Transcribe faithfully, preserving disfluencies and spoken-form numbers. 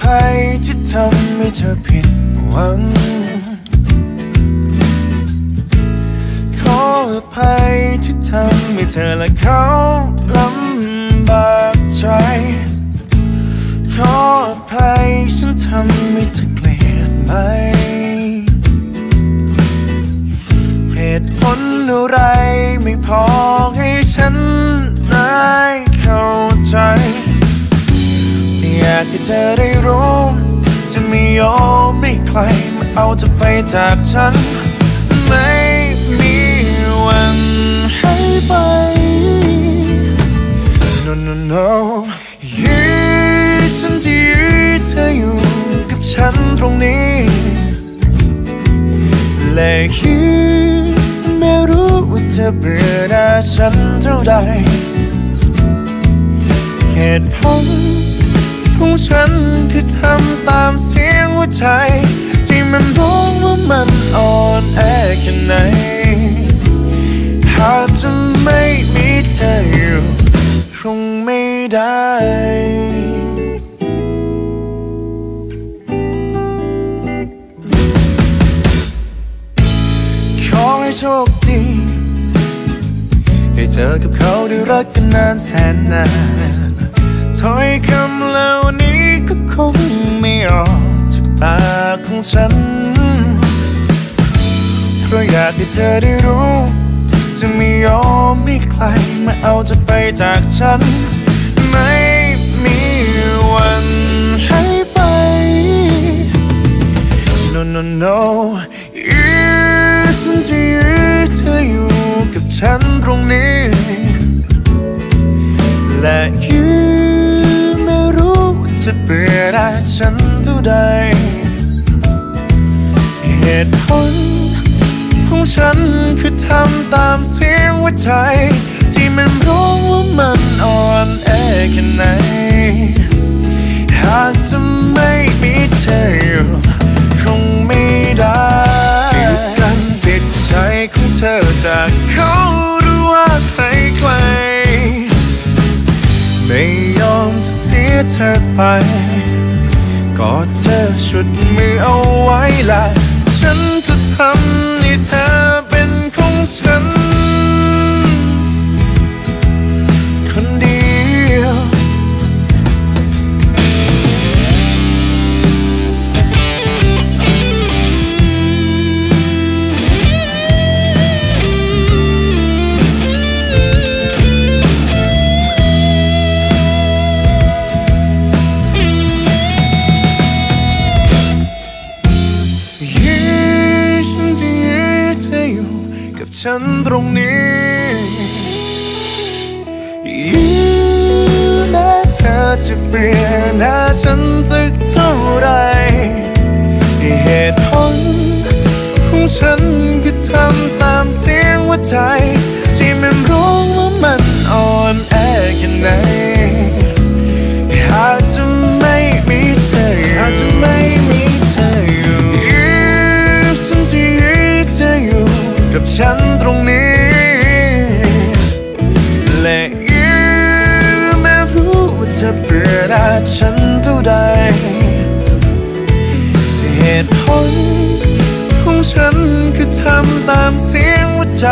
ภัยที่ทำให้เธอผิดหวังขออภัยที่ทำให้เธอและเขาลำบากใจขออภัยฉันทำให้เธอเกลียดไหมเหตุผลอะไรไม่พอให้ฉันได้เข้าใจแต่อยากให้เธอได้รู้จะไม่ยอมไม่ใครมาเอาเธอไปจากฉันไม่มีวันหายไป No no no ยืดฉันจะยืดเธออยู่กับฉันตรงนี้และยืดไม่รู้ว่าเธอเบื่อหน้าฉันเท่าใดเหตุผลของฉันคือทำตามเสียงหัวใจที่มันร้องว่ามันอ่อนแอแค่ไหนหากจะไม่มีเธออยู่คงไม่ได้โชคดีให้เธอกับเขาได้รักกันนานแสนนานถ้อยคำเหล่านี้ก็คงไม่ออกจากปากของฉันเพราะอยากให้เธอได้รู้จะไม่ยอมให้ใครมาเอาเธอไปจากฉันไม่มีวันหายไป No no noฉันจะยืดเธออยู่กับฉันตรงนี้และยืดไม่รู้จะเบื่อได้ฉันเท่าใดเหตุผลของฉันคือทำตามเสียงหัวใจที่มันร้องว่ามันอ่อนแอแค่ไหนหากจะไม่มีเธออยู่คงไม่ได้ใจของเธอจากเขารู้ว่าไกลไกลไม่ยอมจะเสียเธอไปกอดเธอชุดมือเอาไว้ละฉันจะทำให้เธอเป็นของฉันคนเดียวฉันตรงนี้ยืนแม้เธอจะเปลี่ยนหน้าฉันสักเท่าไรเหตุผลของฉันคือทำตามเสียงหัวใจที่มันร้องว่ามันอ่อนแอแค่ไหนหากจะไม่มีเธอหากจะไม่มีเธออยู่ยืนฉันจะยืนเธออยู่กับฉันตรงนี้และยืมแม้รู้ว่าเธอเบื่อหน้าฉันเท่าใดเหตุผลของฉันคือทำตามเสียงหัวใจ